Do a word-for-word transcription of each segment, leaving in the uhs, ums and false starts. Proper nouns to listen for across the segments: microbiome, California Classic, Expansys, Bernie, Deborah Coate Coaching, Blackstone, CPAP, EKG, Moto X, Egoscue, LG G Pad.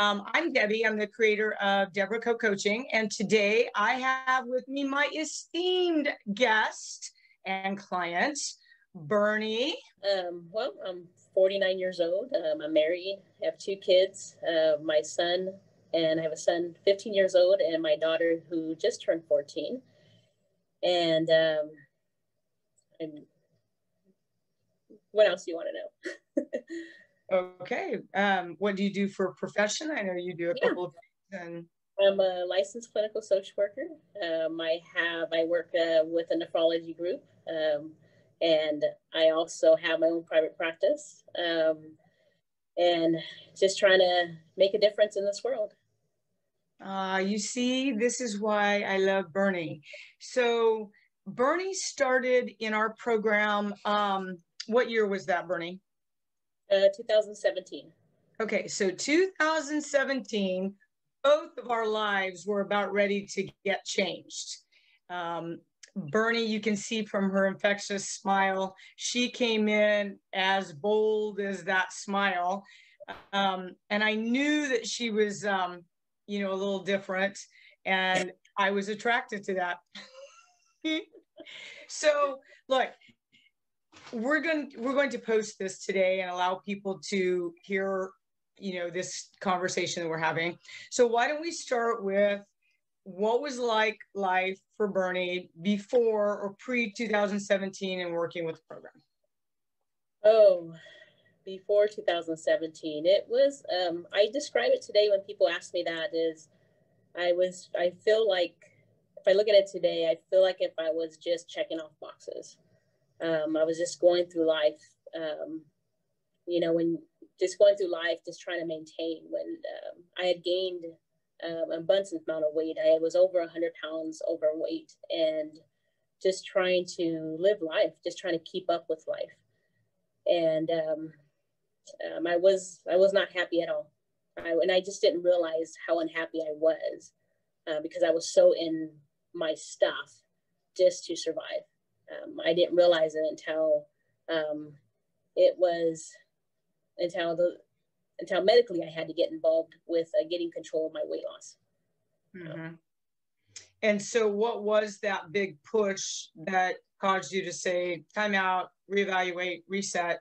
Um, I'm Debbie. I'm the creator of Deborah Coate Coaching. And today I have with me my esteemed guest and client, Bernie. Um, well, I'm forty-nine years old. Um, I'm married. I have two kids, uh, my son, and I have a son fifteen years old and my daughter who just turned fourteen. And um, I'm, what else do you want to know? Okay. Um, what do you do for a profession? I know you do a yeah. couple of things. And... I'm a licensed clinical social worker. Um, I have, I work uh, with a nephrology group, um, and I also have my own private practice, um, and just trying to make a difference in this world. Uh, you see, this is why I love Bernie. So Bernie started in our program. Um, what year was that, Bernie? Uh, two thousand seventeen. Okay, so two thousand seventeen, both of our lives were about ready to get changed. Um, Bernie, you can see from her infectious smile, she came in as bold as that smile. Um, and I knew that she was, um, you know, a little different, and I was attracted to that. So, look. We're going, we're going to post this today and allow people to hear, you know, this conversation that we're having. So why don't we start with what was like life for Bernie before or pre two thousand seventeen and working with the program? Oh, before two thousand seventeen, it was, um, I describe it today when people ask me that is, I was, I feel like, if I look at it today, I feel like if I was just checking off boxes. Um, I was just going through life, um, you know, when just going through life, just trying to maintain when um, I had gained um, an abundant amount of weight. I was over one hundred pounds overweight and just trying to live life, just trying to keep up with life. And um, um, I was I was not happy at all. I, and I just didn't realize how unhappy I was uh, because I was so in my stuff just to survive. Um, I didn't realize it until um, it was until the until medically I had to get involved with uh, getting control of my weight loss. Mm-hmm. um, and so, what was that big push that caused you to say time out, reevaluate, reset?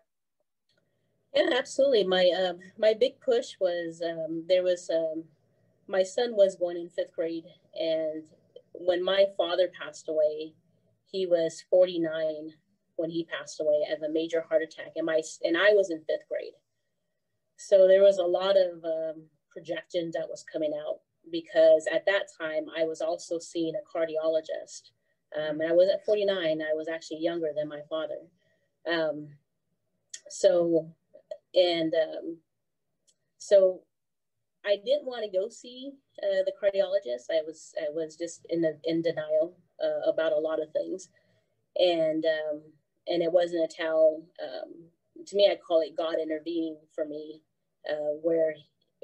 Yeah, absolutely. My um, my big push was um, there was um, my son was born in fifth grade, and when my father passed away. He was forty-nine when he passed away of a major heart attack, and my and I was in fifth grade. So there was a lot of um, projections that was coming out because at that time I was also seeing a cardiologist, um, and I was at forty-nine. I was actually younger than my father. Um, so and um, so I didn't want to go see uh, the cardiologist. I was I was just in the, in denial. Uh, about a lot of things, and um, and it wasn't until um, to me I call it God intervening for me, uh, where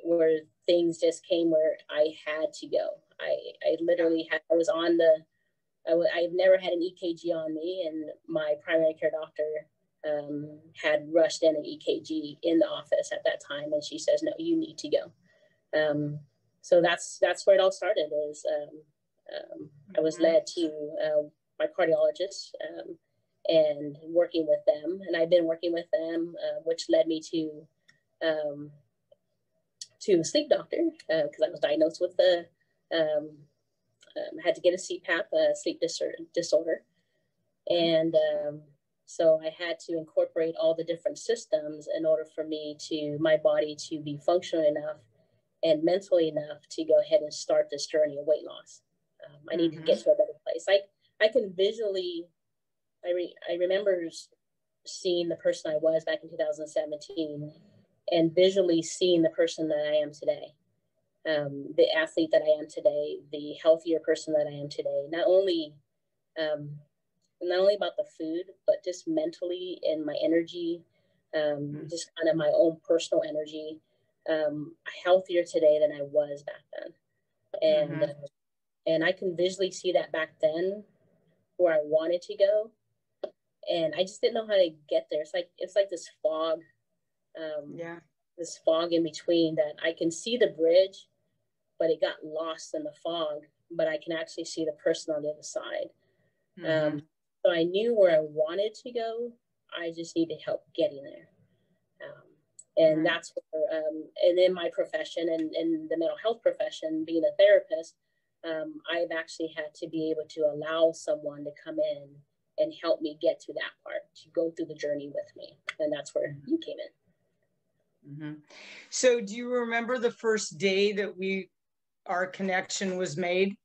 where things just came where I had to go. I I literally had, I was on the I w I've never had an E K G on me, and my primary care doctor um, had rushed in an E K G in the office at that time, and she says, "No, you need to go." Um, so that's that's where it all started. Is um, Um, I was led to uh, my cardiologist um, and working with them, and I've been working with them, uh, which led me to um, to a sleep doctor because uh, I was diagnosed with the um, um, had to get a C PAP, a sleep disorder, and um, so I had to incorporate all the different systems in order for me to my body to be functional enough and mentally enough to go ahead and start this journey of weight loss. Um, I need mm-hmm. to get to a better place. I, I can visually, I, re, I remember seeing the person I was back in two thousand seventeen and visually seeing the person that I am today, um, the athlete that I am today, the healthier person that I am today, not only, um, not only about the food, but just mentally and my energy, um, mm-hmm. just kind of my own personal energy, um, healthier today than I was back then. And mm-hmm. uh, And I can visually see that back then where I wanted to go. And I just didn't know how to get there. It's like, it's like this fog. Um, yeah. this fog in between that I can see the bridge, but it got lost in the fog, but I can actually see the person on the other side. Mm-hmm. Um, so I knew where I wanted to go. I just needed help getting there. Um, and mm-hmm. that's where, um, and in my profession and in the mental health profession, being a therapist, um, I've actually had to be able to allow someone to come in and help me get to that part, to go through the journey with me. And that's where mm-hmm. you came in. Mm-hmm. So do you remember the first day that we, our connection was made?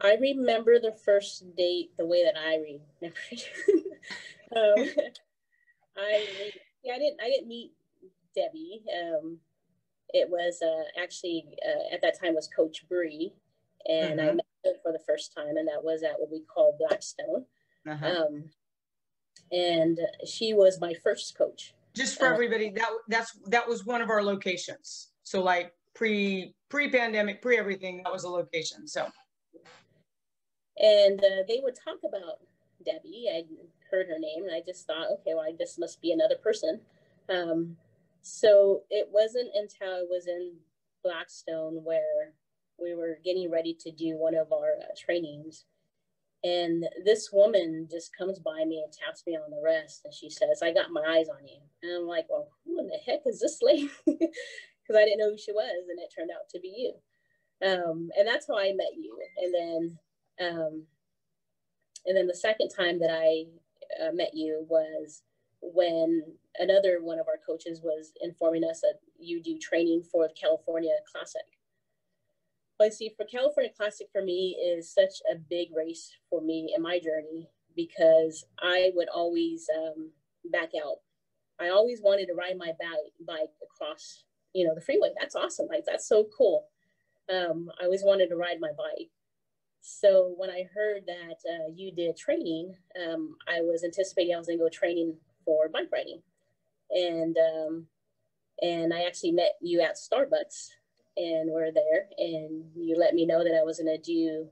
I remember the first date the way that I remember it. um, I, yeah, I didn't, I didn't meet Debbie. Um, it was uh, actually uh, at that time was Coach Bree, and uh-huh. I met her for the first time, and that was at what we call Blackstone. Uh-huh. Um, and she was my first coach. Just for everybody, that that's that was one of our locations. So like pre pre pandemic, pre everything, that was a location. So, and uh, they would talk about Debbie. I heard her name, and I just thought, okay, well, I, this must be another person. Um, so it wasn't until I was in Blackstone where we were getting ready to do one of our uh, trainings. And this woman just comes by me and taps me on the wrist, and she says, "I got my eyes on you." And I'm like, "Well, who in the heck is this lady?" Because I didn't know who she was, and it turned out to be you. Um, and that's how I met you. And then, um, and then the second time that I uh, met you was when another one of our coaches was informing us that you do training for the California Classic. Well, see, for California Classic for me is such a big race for me in my journey, because I would always um, back out. I always wanted to ride my bike across, you know, the freeway. That's awesome. Like, that's so cool. Um, I always wanted to ride my bike. So when I heard that uh, you did training, um, I was anticipating I was going to go training for bike riding. And, um, and I actually met you at Starbucks. And we're there, and you let me know that I was going to do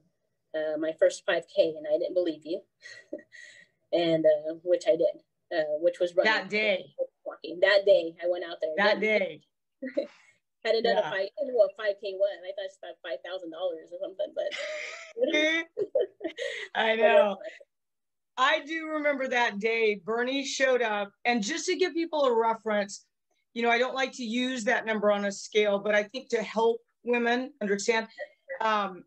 uh, my first five K, and I didn't believe you, and uh, which I did, uh, which was running. That day. Walking. That day, I went out there. That day. Hadn't done yeah. a five, I didn't know what five K was. I thought it's about five thousand dollars or something, but I know. I do remember that day. Bernie showed up, and just to give people a reference. You know, I don't like to use that number on a scale, but I think to help women understand, um,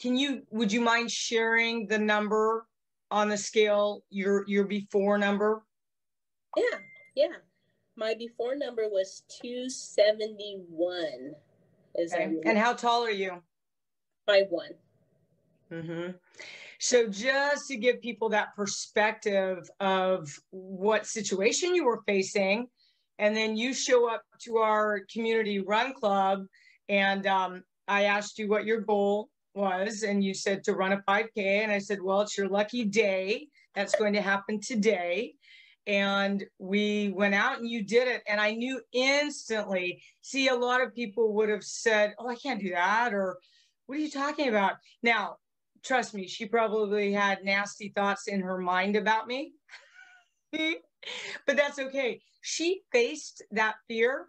can you, would you mind sharing the number on the scale, your, your before number? Yeah, yeah. My before number was two seventy-one. Is okay. And how tall are you? five one. Mm-hmm. So just to give people that perspective of what situation you were facing, and then you show up to our community run club, and um, I asked you what your goal was, and you said to run a five K, and I said, well, it's your lucky day. That's going to happen today. And we went out and you did it. And I knew instantly, see, a lot of people would have said, oh, I can't do that. Or what are you talking about? Now, trust me, she probably had nasty thoughts in her mind about me. But that's okay. She faced that fear,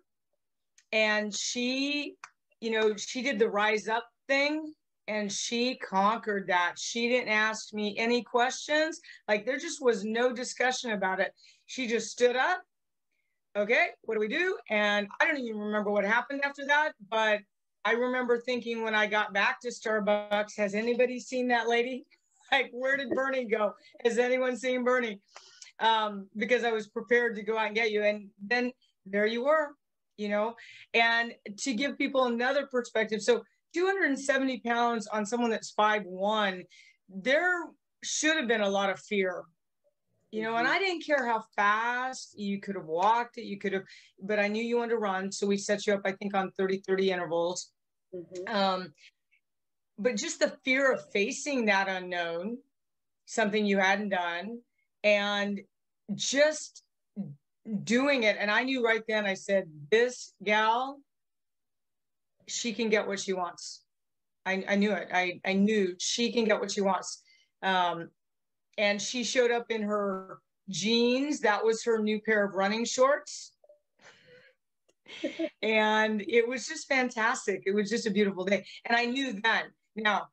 and she, you know, she did the rise up thing, and she conquered that. She didn't ask me any questions. Like, there just was no discussion about it. She just stood up. Okay, what do we do? And I don't even remember what happened after that, but I remember thinking when I got back to Starbucks, has anybody seen that lady? Like, where did Bernie go? Has anyone seen Bernie? Um, because I was prepared to go out and get you. And then there you were, you know, and to give people another perspective. So two hundred seventy pounds on someone that's five one, there should have been a lot of fear, you know, and I didn't care how fast you could have walked it. You could have, but I knew you wanted to run. So we set you up, I think, on thirty thirty intervals. Mm-hmm. Um, but just the fear of facing that unknown, something you hadn't done, and just doing it. And I knew right then, I said, this gal, she can get what she wants. I, I knew it. I, I knew she can get what she wants. Um, and she showed up in her jeans. That was her new pair of running shorts. And it was just fantastic. It was just a beautiful day. And I knew then. Now,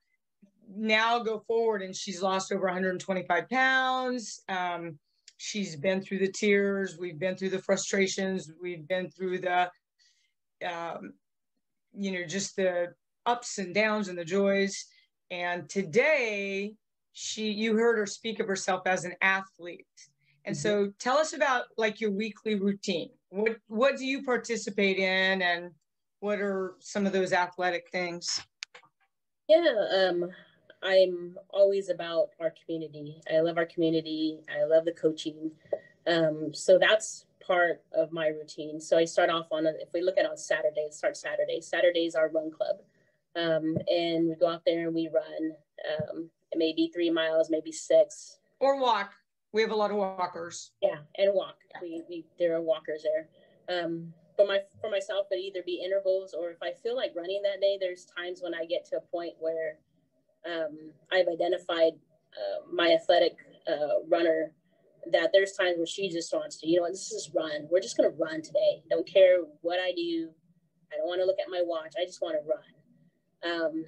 now go forward, and she's lost over one hundred twenty-five pounds. Um, she's been through the tears. We've been through the frustrations. We've been through the, um, you know, just the ups and downs and the joys. And today, she, you heard her speak of herself as an athlete. And mm-hmm. so tell us about like your weekly routine. What, what do you participate in, and what are some of those athletic things? Yeah, um, I'm always about our community. I love our community. I love the coaching. Um, so that's part of my routine. So I start off on, a, if we look at on Saturday, start Saturday. Saturday's our run club. Um, and we go out there and we run, um, maybe three miles, maybe six. Or walk. We have a lot of walkers. Yeah, and walk. We, we there are walkers there. Um, but my for myself, it either be intervals, or if I feel like running that day, there's times when I get to a point where um, I've identified uh, my athletic uh, runner, that there's times where she just wants to, you know, let's just run. We're just going to run today. Don't care what I do. I don't want to look at my watch. I just want to run. Um,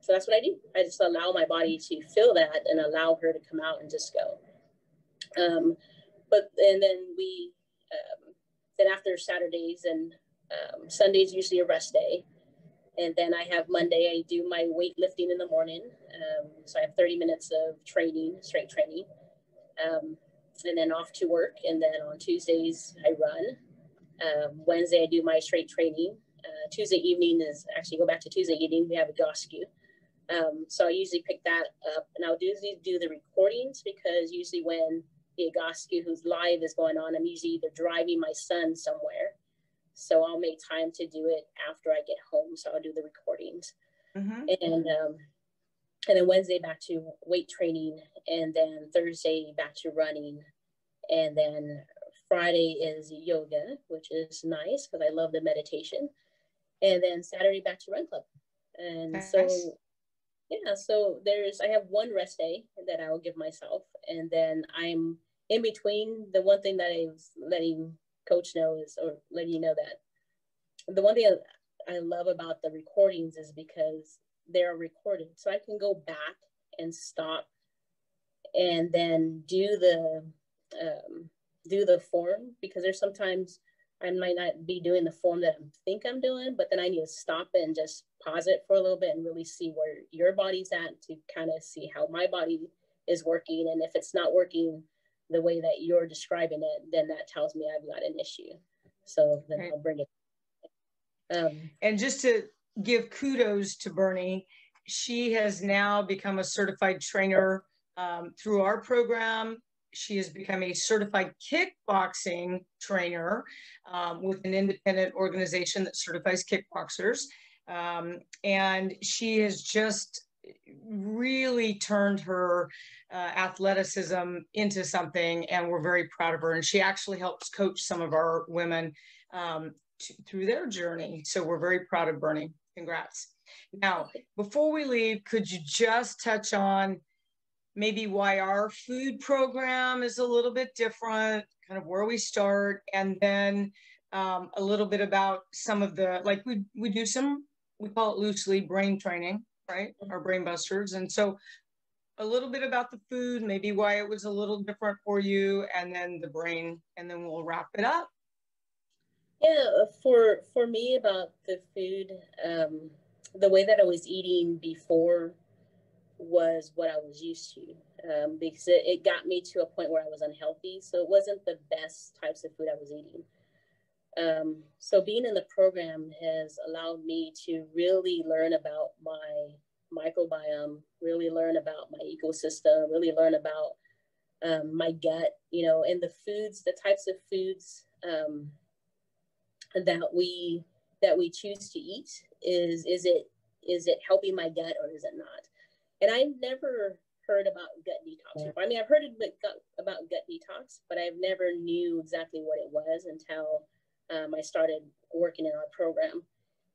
so that's what I do. I just allow my body to feel that and allow her to come out and just go. Um, but, and then we, um, then after Saturdays and, um, Sundays, usually a rest day. And then I have Monday, I do my weightlifting in the morning. Um, so I have thirty minutes of training, strength training, um, and then off to work. And then on Tuesdays I run, um, Wednesday I do my strength training. Uh, Tuesday evening is actually go back to Tuesday evening. We have Egoscue. Um, so I usually pick that up, and I'll do, do the recordings, because usually when the Egoscue who's live is going on, I'm usually either driving my son somewhere. So I'll make time to do it after I get home. So I'll do the recordings. Mm-hmm. And, um, and then Wednesday back to weight training, and then Thursday back to running. And then Friday is yoga, which is nice because I love the meditation. And then Saturday back to run club. And nice. So, yeah, so there's, I have one rest day that I will give myself. And then I'm in between. The one thing that I was letting coach know is, or letting you know that the one thing I love about the recordings is because they're recorded. So I can go back and stop and then do the, um, do the form, because there's sometimes I might not be doing the form that I think I'm doing, but then I need to stop it and just pause it for a little bit and really see where your body's at, to kind of see how my body is working. And if it's not working the way that you're describing it, then that tells me I've got an issue. So then right. I'll bring it. Um, and just to give kudos to Bernie, she has now become a certified trainer um, through our program. She has become a certified kickboxing trainer um, with an independent organization that certifies kickboxers. Um, and she has just really turned her uh, athleticism into something, and we're very proud of her. And she actually helps coach some of our women um, to, through their journey. So we're very proud of Bernie. Congrats. Now, before we leave, could you just touch on maybe why our food program is a little bit different, kind of where we start, and then um, a little bit about some of the, like we, we do some, we call it loosely brain training, right? Our brain busters. And so a little bit about the food, maybe why it was a little different for you, and then the brain, and then we'll wrap it up. Yeah, for, for me about the food, um, the way that I was eating before was what I was used to, um, because it, it got me to a point where I was unhealthy. So it wasn't the best types of food I was eating. Um, so being in the program has allowed me to really learn about my microbiome, really learn about my ecosystem, really learn about um, my gut, you know, and the foods, the types of foods um, that we that we choose to eat. Is is it is it helping my gut, or is it not? And I've never heard about gut detox. I mean, I've heard about gut detox, but I've never knew exactly what it was until um, I started working in our program.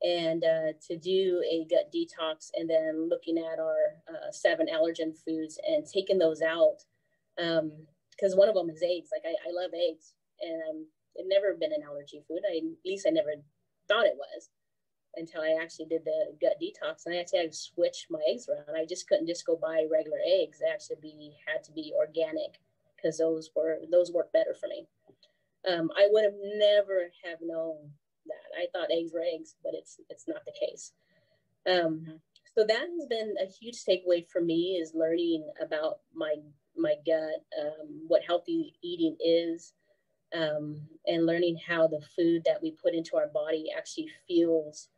And uh, to do a gut detox, and then looking at our uh, seven allergen foods and taking those out, because um, one of them is eggs. Like I, I love eggs, and I'm It never been an allergy food. I, at least I never thought it was until I actually did the gut detox. And I actually had to switch my eggs around. I just couldn't just go buy regular eggs. They actually be, had to be organic because those were, those worked better for me. Um, I would have never have known that. I thought eggs were eggs, but it's, it's not the case. Um, so that has been a huge takeaway for me, is learning about my, my gut, um, what healthy eating is, um, and learning how the food that we put into our body actually fuels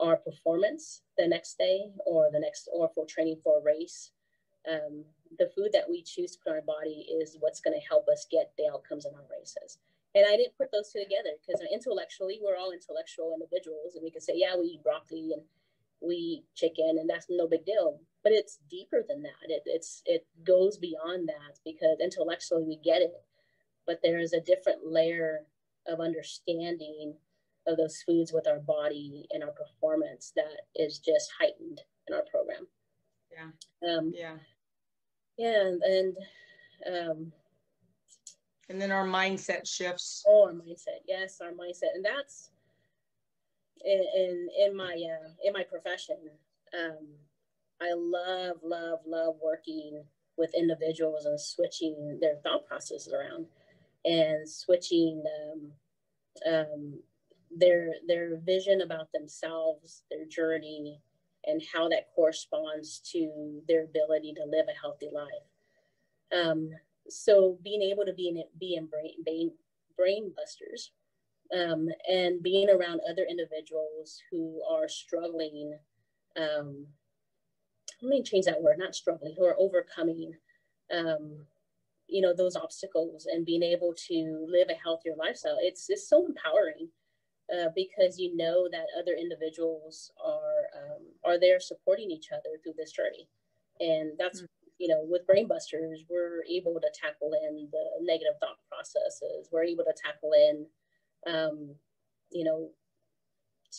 our performance the next day or the next, or for training for a race. Um, the food that we choose to put in our body is what's going to help us get the outcomes in our races. And I didn't put those two together because intellectually, we're all intellectual individuals, and we can say, yeah, we eat broccoli and we eat chicken, and that's no big deal. But it's deeper than that. It, it's, it goes beyond that, because intellectually we get it, but there is a different layer of understanding of those foods with our body and our performance that is just heightened in our program. Yeah. Um, yeah. Yeah. And, and, um, and then our mindset shifts. Oh, our mindset. Yes. Our mindset. And that's in, in, in my, uh, in my profession. Um, I love, love, love working with individuals and switching their thought processes around and switching, um, um, their, their vision about themselves, their journey, and how that corresponds to their ability to live a healthy life. Um, so being able to be in, be in brain, brain, brain busters, um, and being around other individuals who are struggling, um, let me change that word, not struggling, who are overcoming, um, you know, those obstacles and being able to live a healthier lifestyle. It's, it's so empowering, uh, because you know that other individuals are, um, are there supporting each other through this journey. And that's, mm-hmm. you know, with Brain Busters, we're able to tackle in the negative thought processes. We're able to tackle in, um, you know,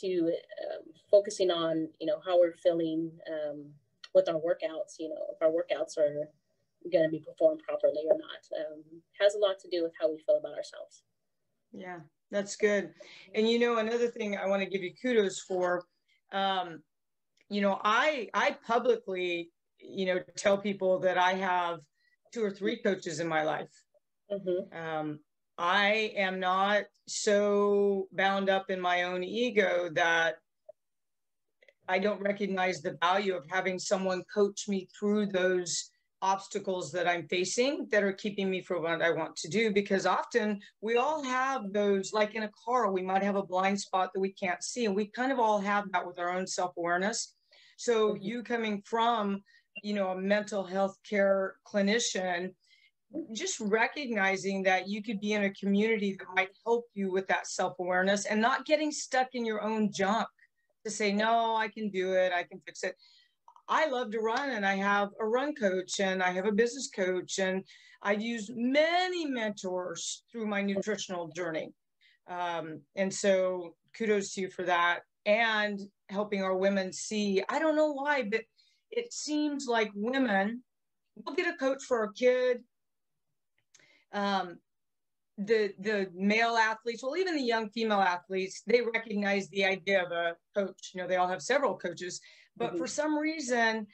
to um, focusing on, you know, how we're feeling, um, with our workouts, you know, if our workouts are going to be performed properly or not. Um, has a lot to do with how we feel about ourselves. Yeah, that's good. And, you know, another thing I want to give you kudos for, um, you know, I, I publicly, you know, tell people that I have two or three coaches in my life. Mm-hmm. Um, I am not so bound up in my own ego that I don't recognize the value of having someone coach me through those obstacles that I'm facing that are keeping me from what I want to do. Because often we all have those, like in a car, we might have a blind spot that we can't see. And we kind of all have that with our own self-awareness. So you coming from, you know, a mental health care clinician, just recognizing that you could be in a community that might help you with that self-awareness and not getting stuck in your own junk. To say, no, I can do it, I can fix it. I love to run, and I have a run coach, and I have a business coach, and I've used many mentors through my nutritional journey. Um, and so kudos to you for that, and helping our women see, I don't know why, but it seems like women, we'll get a coach for our kid. Um, The, the male athletes, well, even the young female athletes, they recognize the idea of a coach. You know, they all have several coaches, but mm-hmm. for some reason,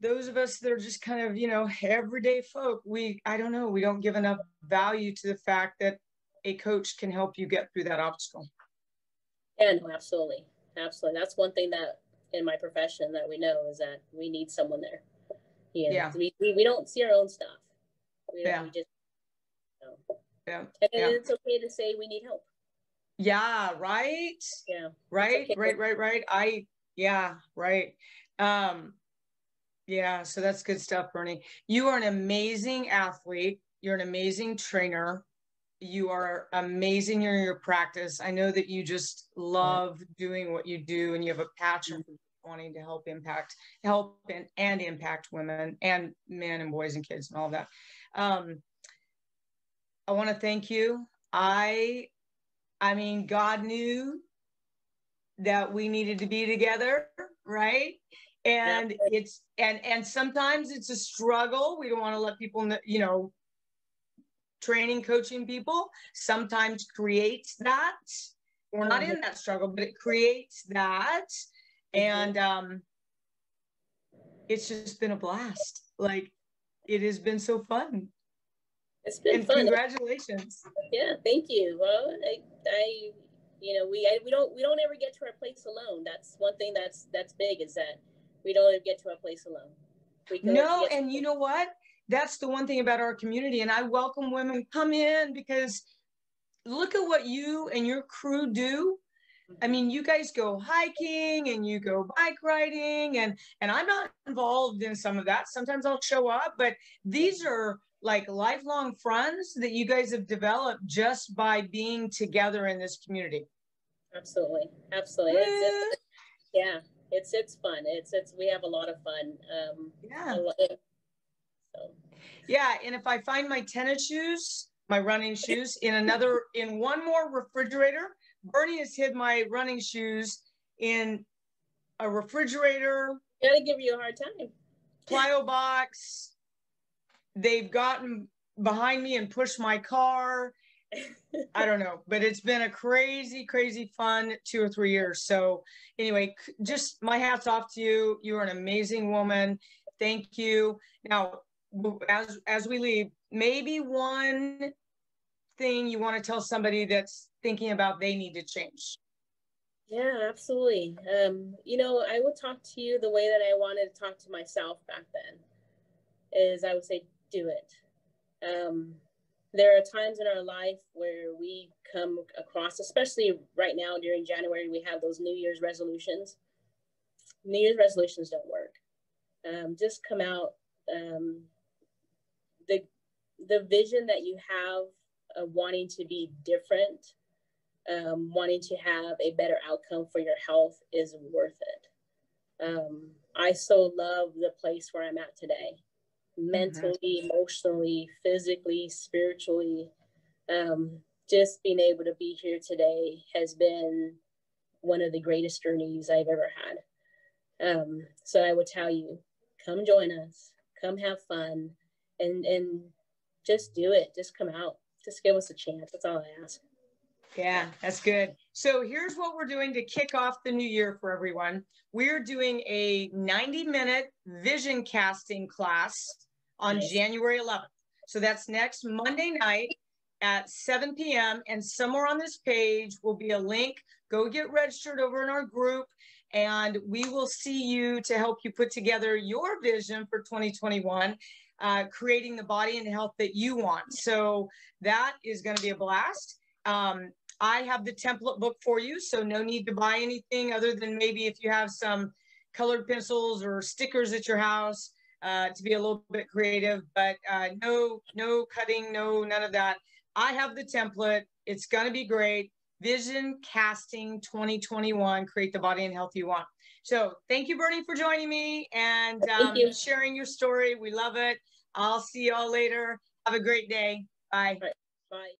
those of us that are just kind of, you know, everyday folk, we, I don't know, we don't give enough value to the fact that a coach can help you get through that obstacle. Yeah, no, absolutely. Absolutely. That's one thing that in my profession that we know is that we need someone there. You know, yeah. We, we, we don't see our own stuff. We, yeah. We just, you know. Yeah, and yeah. It's okay to say we need help. Yeah, right. Yeah. Right, okay. right, right, right. I, yeah, right. Um, yeah, so that's good stuff, Bernie. You are an amazing athlete. You're an amazing trainer. You are amazing in your practice. I know that you just love doing what you do, and you have a passion for wanting to help impact, help and, and impact women and men and boys and kids and all that. Um, I want to thank you. I, I mean, God knew that we needed to be together, right? And yeah. it's, and, and sometimes it's a struggle. We don't want to let people know, you know, training, coaching people sometimes creates that. We're not in that struggle, but it creates that. And um, it's just been a blast. Like, it has been so fun. It's been and fun. Congratulations. Yeah, thank you. Well, I, I you know, we I, we don't we don't ever get to our place alone. That's one thing that's that's big, is that we don't ever get to our place alone. We no, and you know what? That's the one thing about our community. And I welcome women, come in, because look at what you and your crew do. I mean, you guys go hiking and you go bike riding, and, and I'm not involved in some of that. Sometimes I'll show up, but these are like lifelong friends that you guys have developed just by being together in this community. Absolutely. Absolutely. Yeah. It's, it's, yeah. It's, it's fun. It's, it's, we have a lot of fun. Um, yeah. Lot, so. Yeah. And if I find my tennis shoes, my running shoes in another, in one more refrigerator, Bernie has hid my running shoes in a refrigerator. Gotta give you a hard time. Plyo box. They've gotten behind me and pushed my car. I don't know, but it's been a crazy, crazy fun two or three years. So anyway, just my hat's off to you. You're an amazing woman. Thank you. Now, as, as we leave, maybe one thing you want to tell somebody that's thinking about they need to change. Yeah, absolutely. Um, you know, I would talk to you the way that I wanted to talk to myself back then, is I would say, do it. Um, there are times in our life where we come across, especially right now during January, we have those New Year's resolutions. New Year's resolutions don't work. Um, just come out. Um, the, the vision that you have of wanting to be different, um, wanting to have a better outcome for your health is worth it. Um, I so love the place where I'm at today. Mentally, mm-hmm. emotionally, physically, spiritually, um, just being able to be here today has been one of the greatest journeys I've ever had. Um, so I would tell you, come join us, come have fun, and, and just do it. Just come out. Just give us a chance. That's all I ask. Yeah, that's good. So here's what we're doing to kick off the new year for everyone. We're doing a ninety minute vision casting class on nice. January eleventh. So that's next Monday night at seven P M And somewhere on this page will be a link. Go get registered over in our group, and we will see you to help you put together your vision for twenty twenty-one. Uh, creating the body and the health that you want. So that is going to be a blast. Um, I have the template book for you, so no need to buy anything other than maybe if you have some colored pencils or stickers at your house uh, to be a little bit creative, but uh, no, no cutting, no, none of that. I have the template. It's going to be great. Vision Casting twenty twenty-one, create the body and health you want. So thank you, Bernie, for joining me and um, you. sharing your story. We love it. I'll see y'all later. Have a great day. Bye. Right. Bye.